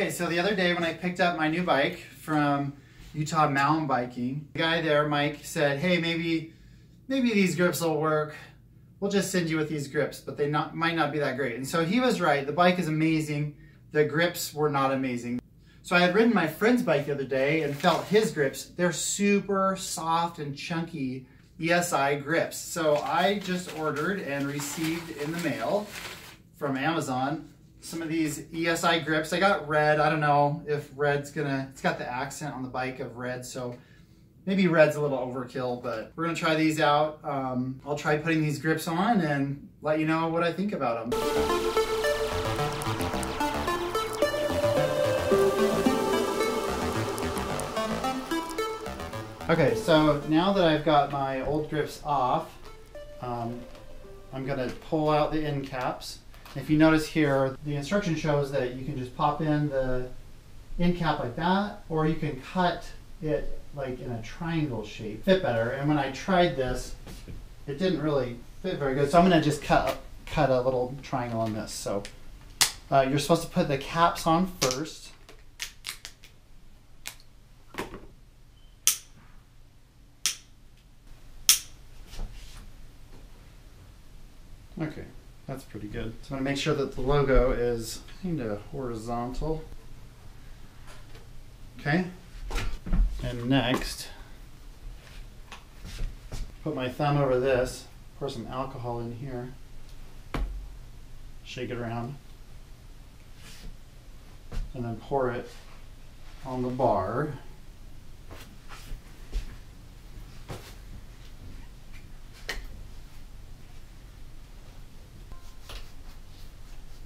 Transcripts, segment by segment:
Okay, so the other day when I picked up my new bike from Utah Mountain Biking, the guy there, Mike, said, hey, maybe these grips will work. We'll just send you with these grips, but they might not be that great. And so he was right. The bike is amazing. The grips were not amazing. So I had ridden my friend's bike the other day and felt his grips. They're super soft and chunky ESI grips. So I just ordered and received in the mail from Amazon some of these ESI grips. I got red. I don't know if red's gonna, it's got the accent on the bike of red, so maybe red's a little overkill, but we're gonna try these out. I'll try putting these grips on and let you know what I think about them. Okay, so now that I've got my old grips off, I'm gonna pull out the end caps. If you notice here, the instruction shows that you can just pop in the end cap like that, or you can cut it like in a triangle shape. Fit better, and when I tried this, it didn't really fit very good, so I'm gonna just cut a little triangle on this. So you're supposed to put the caps on first. Okay, that's pretty good. So I'm gonna make sure that the logo is kind of horizontal. Okay, and next, put my thumb over this, pour some alcohol in here, shake it around, and then pour it on the bar.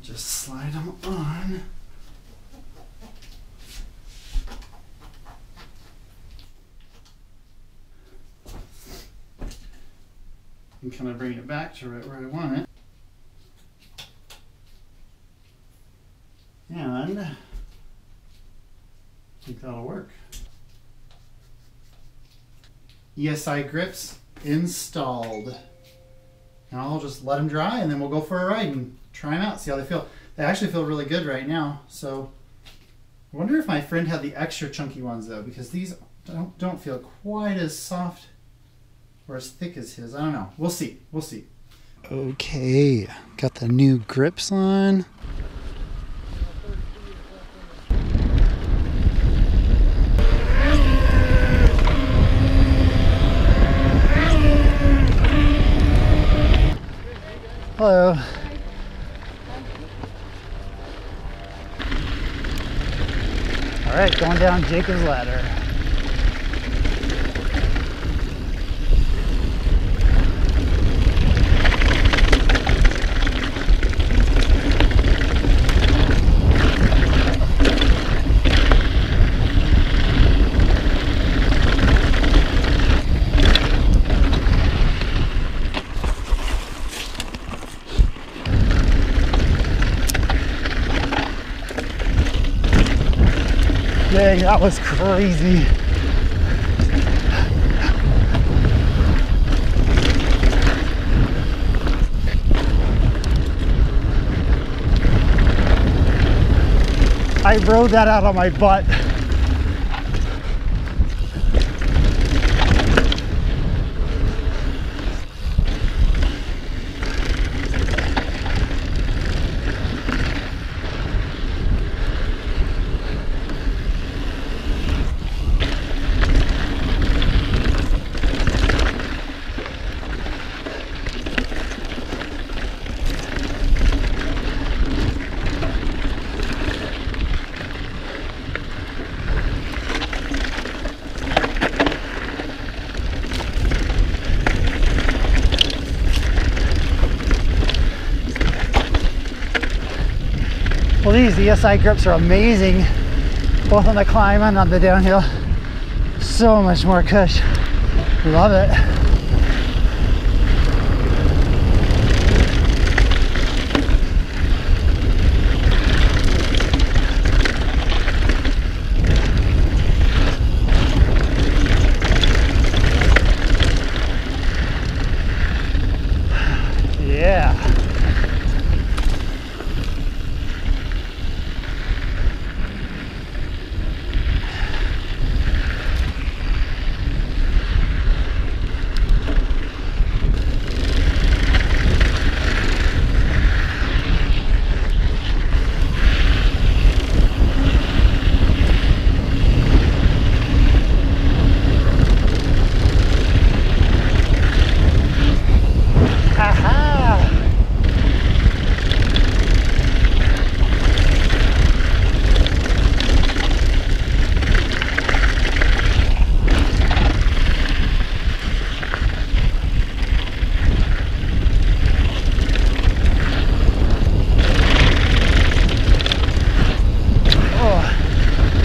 Just slide them on. And kind of bring it back to right where I want it. And I think that'll work. ESI grips installed. Now I'll just let them dry and then we'll go for a ride and try them out, see how they feel. They actually feel really good right now. So I wonder if my friend had the extra chunky ones though, because these don't feel quite as soft or as thick as his. I don't know. We'll see. We'll see. Okay, got the new grips on. Hello. All right, going down Jacob's ladder. Dang, that was crazy. I rode that out on my butt. Well, these ESI grips are amazing, both on the climb and on the downhill. So much more cush. Love it.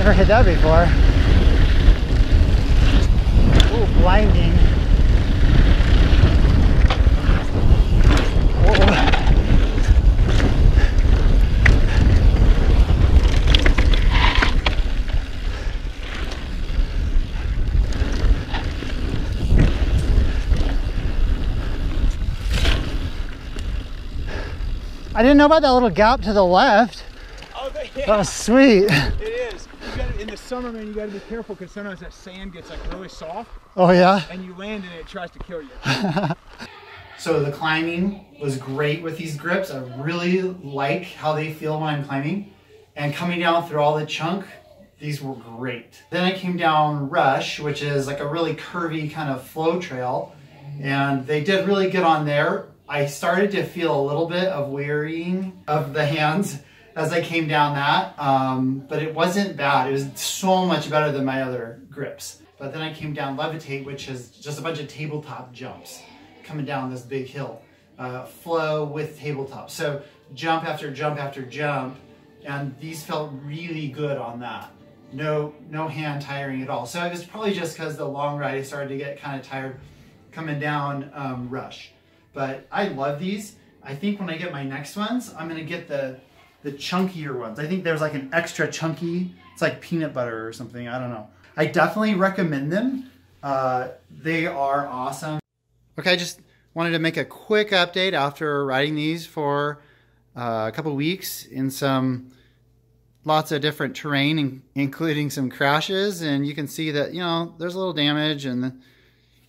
Never hit that before. Ooh, blinding. I didn't know about that little gap to the left. Oh, yeah. That was sweet. It is. You gotta, in the summer, man, you got to be careful because sometimes that sand gets like really soft. Oh yeah. And you land and it tries to kill you. So the climbing was great with these grips. I really like how they feel when I'm climbing, and coming down through all the chunk, these were great. Then I came down Rush, which is like a really curvy kind of flow trail, and they did really good on there. I started to feel a little bit of wearying of the hands as I came down that, but it wasn't bad. It was so much better than my other grips. But then I came down Levitate, which is just a bunch of tabletop jumps coming down this big hill. Flow with tabletop. So jump after jump after jump, and these felt really good on that. No hand tiring at all. So it was probably just because the long ride I started to get kind of tired coming down Rush. But I love these. I think when I get my next ones, I'm gonna get the chunkier ones. I think there's like an extra chunky, it's like peanut butter or something, I don't know. I definitely recommend them. They are awesome. Okay, I just wanted to make a quick update after riding these for a couple weeks in lots of different terrain, including some crashes. And you can see that, you know, there's a little damage, and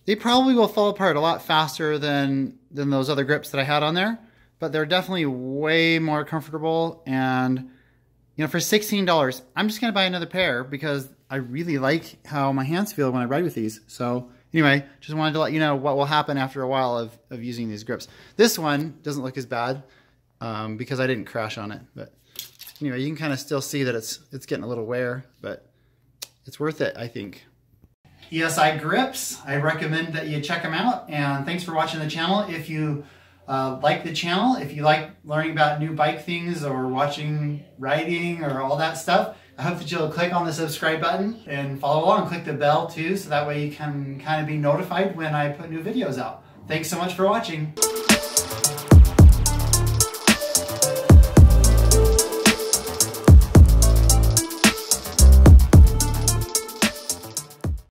they probably will fall apart a lot faster than those other grips that I had on there, but they're definitely way more comfortable. And you know, for $16, I'm just gonna buy another pair because I really like how my hands feel when I ride with these. So anyway, just wanted to let you know what will happen after a while of using these grips. This one doesn't look as bad because I didn't crash on it. But anyway, you can kind of still see that it's getting a little wear, but it's worth it, I think. ESI grips, I recommend that you check them out, and thanks for watching the channel. If you like the channel, if you like learning about new bike things or watching riding or all that stuff, I hope that you'll click on the subscribe button and follow along. Click the bell too, so that way you can kind of be notified when I put new videos out. Thanks so much for watching.